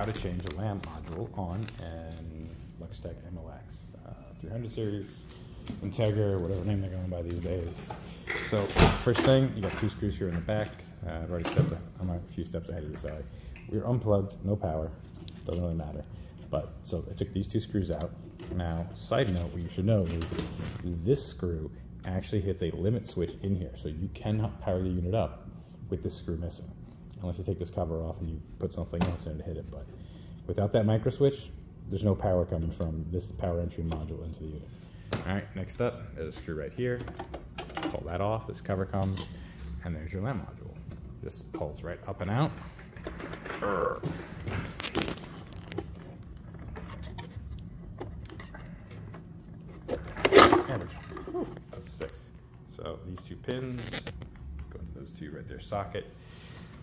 how to change a LAM module on an Luxtec MLX 300 series, Integra, whatever name they're going by these days. So first thing, you got two screws here in the back. I've already stepped up. I'm a few steps ahead of you, sorry. We're unplugged, no power, doesn't really matter. But so I took these two screws out. Now, side note, what you should know is this screw actually hits a limit switch in here, so you cannot power the unit up with this screw missing, unless you take this cover off and you put something else in to hit it. But without that micro switch, there's no power coming from this power entry module into the unit. All right, next up is a screw right here. Pull that off, this cover comes, and there's your LAM module. This pulls right up and out. There we go. That's six. So these two pins go into those two right there socket.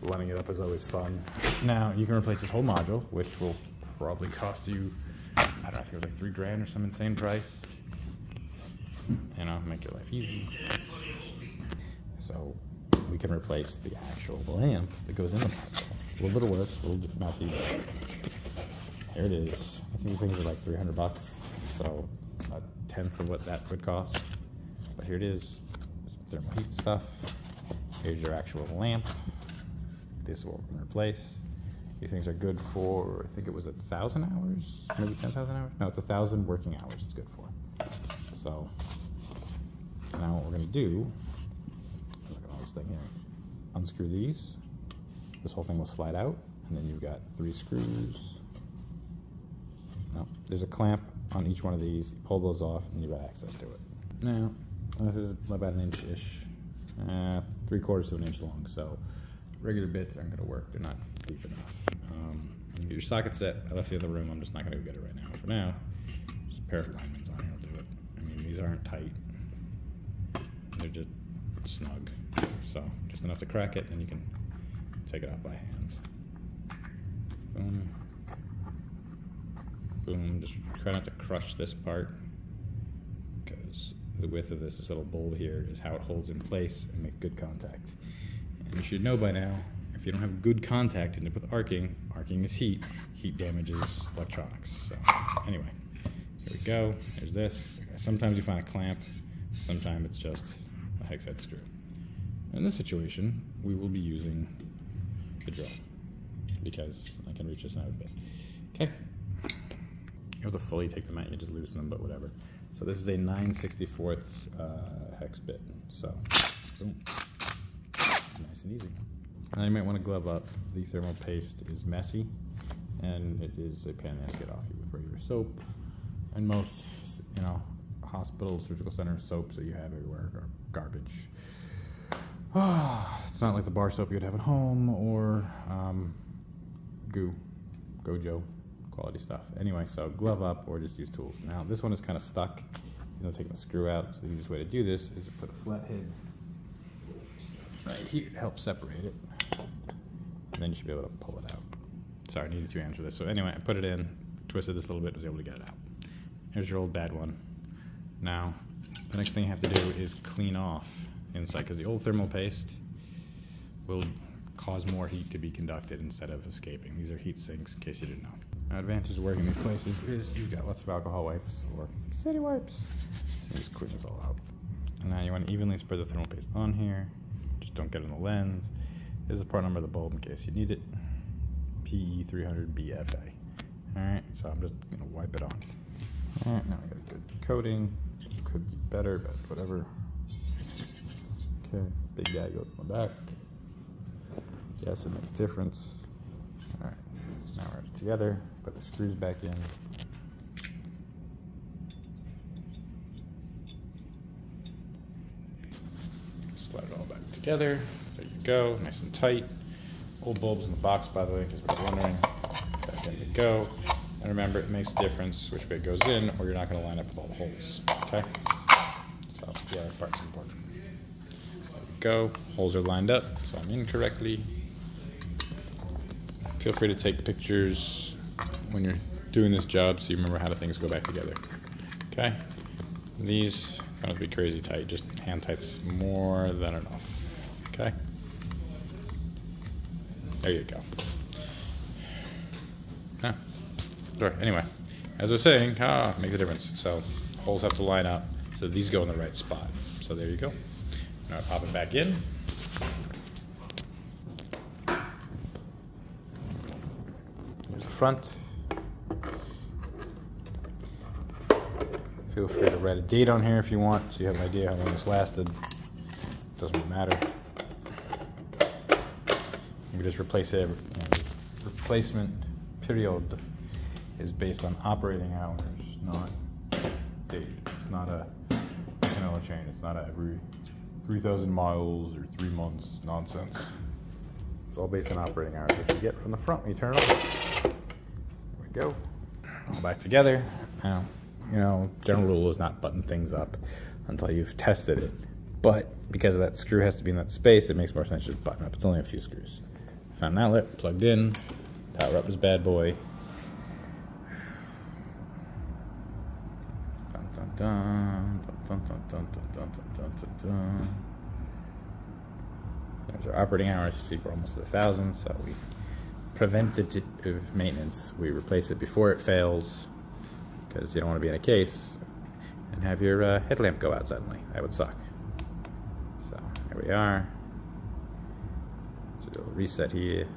Lining it up is always fun. Now you can replace this whole module, which will probably cost you, I don't know, I think it was like $3 grand or some insane price. You know, make your life easy. So we can replace the actual lamp that goes in the module. It's a little bit of work, a little messy, but here it is. I think these things are like 300 bucks, so a tenth of what that would cost. But here it is, some thermal heat stuff. Here's your actual lamp. This is what we're gonna replace. These things are good for, I think it was 1,000 hours, maybe 10,000 hours? No, it's 1,000 working hours it's good for. So now what we're gonna do, look at all this thing here, unscrew these, this whole thing will slide out, and then you've got three screws. No, there's a clamp on each one of these, you pull those off and you've got access to it. Now, this is about an inch-ish, 3/4 of an inch long, so regular bits aren't going to work, they're not deep enough. You get your socket set. I left the other room, I'm just not going to go get it right now. For now, just a pair of alignments on here will do it. I mean, these aren't tight, they're just snug. So, just enough to crack it, and you can take it off by hand. Boom. Boom. Just try not to crush this part, because the width of this little bulb here is how it holds in place and make good contact. You should know by now, if you don't have good contact and up with arcing, arcing is heat. Heat damages electronics. So anyway, here we go. There's this. Sometimes you find a clamp. Sometimes it's just a hex head screw. In this situation, we will be using the drill because I can reach this out a bit. Okay. You have to fully take them out. You just loosen them, but whatever. So this is a 9/64 hex bit. So, boom. Nice and easy. Now you might want to glove up. The thermal paste is messy, and it is a pain in the ass to get off you with regular soap. And most, you know, hospitals, surgical center soaps that you have everywhere are garbage. It's not like the bar soap you'd have at home or Gojo quality stuff. Anyway, so glove up or just use tools. Now this one is kind of stuck. You know, taking the screw out. So the easiest way to do this is to put a flathead right here to help separate it, and then you should be able to pull it out. Sorry, I needed to answer this. So anyway, I put it in, twisted this a little bit, was able to get it out. Here's your old bad one. Now, the next thing you have to do is clean off inside, because the old thermal paste will cause more heat to be conducted instead of escaping. These are heat sinks, in case you didn't know. Now, advantage of working these places is you've got lots of alcohol wipes or city wipes. So just clean this all out. And now you want to evenly spread the thermal paste on here. Just don't get in the lens. Here's the part number of the bulb in case you need it. PE300BFA. Alright, so I'm just going to wipe it on. Alright, now I got a good coating. It could be better, but whatever. Okay, big guy goes on the back. Yes, it makes a difference. Alright, now we're together. Put the screws back in. Slide it all back together. There you go, nice and tight. Old bulbs in the box, by the way, in case we're wondering. There you go. And remember, it makes a difference which way it goes in, or you're not going to line up with all the holes. Okay? So, yeah, that part's important. There you go. Holes are lined up, so I'm in correctly. Feel free to take pictures when you're doing this job so you remember how the things go back together. Okay? These are going to be crazy tight, just hand tight's more than enough. Okay? There you go. Sorry, anyway, as I was saying, makes a difference. So holes have to line up so these go in the right spot. So there you go. Now pop it back in. There's the front. Feel free to write a date on here if you want, so you have an idea how long this lasted. Doesn't matter. You can just replace it. Replacement period is based on operating hours, not date. It's not a oil chain. It's not a every 3,000 miles or 3 months nonsense. It's all based on operating hours, which you get from the front when you turn it off. There we go. All back together. Now, you know, general rule is not button things up until you've tested it. But because of that screw has to be in that space, it makes more sense to just button up. It's only a few screws. Found an outlet, plugged in, power up this bad boy. Dun, dun, dun, dun, dun, dun, dun, dun, dun, dun, dun. There's our operating hours. You see, we're almost at 1,000, so we preventative maintenance. We replace it before it fails, because you don't want to be in a case and have your headlamp go out suddenly. That would suck. So here we are. So reset here.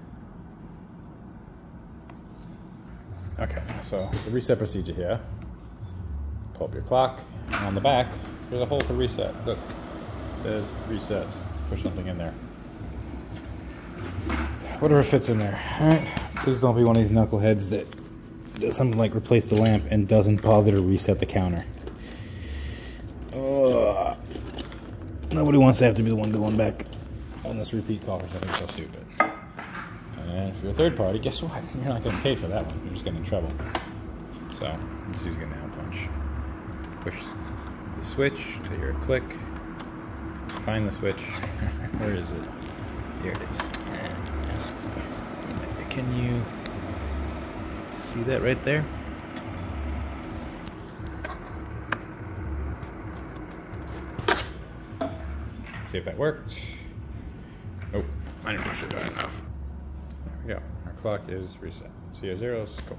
Okay, so the reset procedure here. Pull up your clock, and on the back, there's a hole for reset. Look, it says reset. Let's push something in there. Whatever fits in there. All right. Please don't be one of these knuckleheads that does something like replace the lamp and doesn't bother to reset the counter. Ugh. Nobody wants to have to be the one going back on this repeat call for something so stupid. And if you're a third party, guess what? You're not going to pay for that one. You're just getting in trouble. So this is going to now punch. Push the switch to hear a click. Find the switch. Where is it? Here it is. Can you see that right there? Let's see if that worked. Oh, I didn't push it hard enough. There we go. Our clock is reset. See our zeros. Cool.